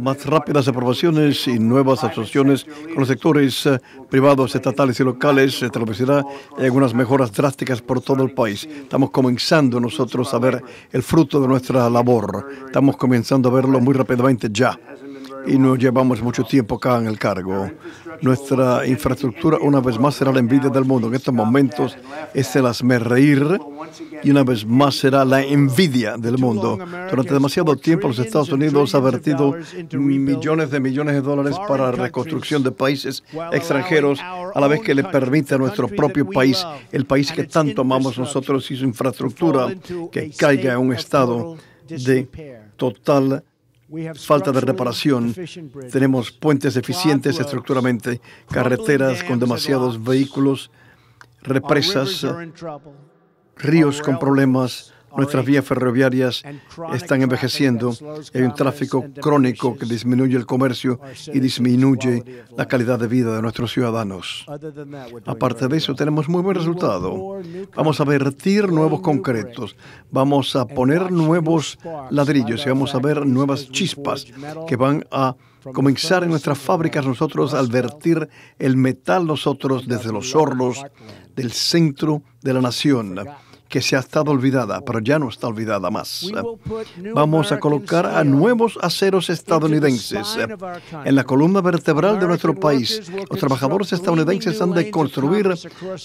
más rápidas aprobaciones y nuevas asociaciones con los sectores privados, estatales y locales de la universidad y algunas mejoras drásticas por todo el país. Estamos comenzando nosotros a ver el fruto de nuestra labor. Estamos comenzando a verlo muy rápidamente ya. Y no llevamos mucho tiempo acá en el cargo. Nuestra infraestructura, una vez más, será la envidia del mundo. En estos momentos es el hazmerreír y una vez más será la envidia del mundo. Durante demasiado tiempo, los Estados Unidos han vertido millones de dólares para la reconstrucción de países extranjeros, a la vez que le permite a nuestro propio país, el país que tanto amamos nosotros y su infraestructura, que caiga en un estado de total falta de reparación. Tenemos puentes eficientes estructuralmente, carreteras con demasiados vehículos, represas, ríos con problemas. Nuestras vías ferroviarias están envejeciendo. Hay un tráfico crónico que disminuye el comercio y disminuye la calidad de vida de nuestros ciudadanos. Aparte de eso, tenemos muy buen resultado. Vamos a vertir nuevos concretos. Vamos a poner nuevos ladrillos y vamos a ver nuevas chispas que van a comenzar en nuestras fábricas nosotros al vertir el metal nosotros desde los hornos del centro de la nación, que se ha estado olvidada, pero ya no está olvidada más. Vamos a colocar a nuevos aceros estadounidenses en la columna vertebral de nuestro país. Los trabajadores estadounidenses han de construir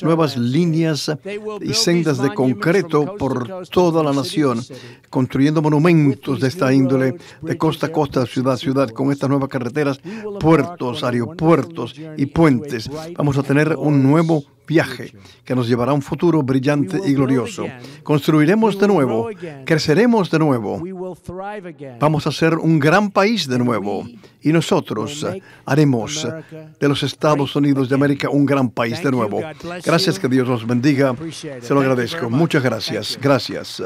nuevas líneas y sendas de concreto por toda la nación, construyendo monumentos de esta índole, de costa a costa, ciudad a ciudad, con estas nuevas carreteras, puertos, aeropuertos y puentes. Vamos a tener un nuevo viaje que nos llevará a un futuro brillante y glorioso. Construiremos de nuevo, creceremos de nuevo, vamos a ser un gran país de nuevo y nosotros haremos de los Estados Unidos de América un gran país de nuevo. Gracias, que Dios los bendiga, se lo agradezco. Muchas gracias.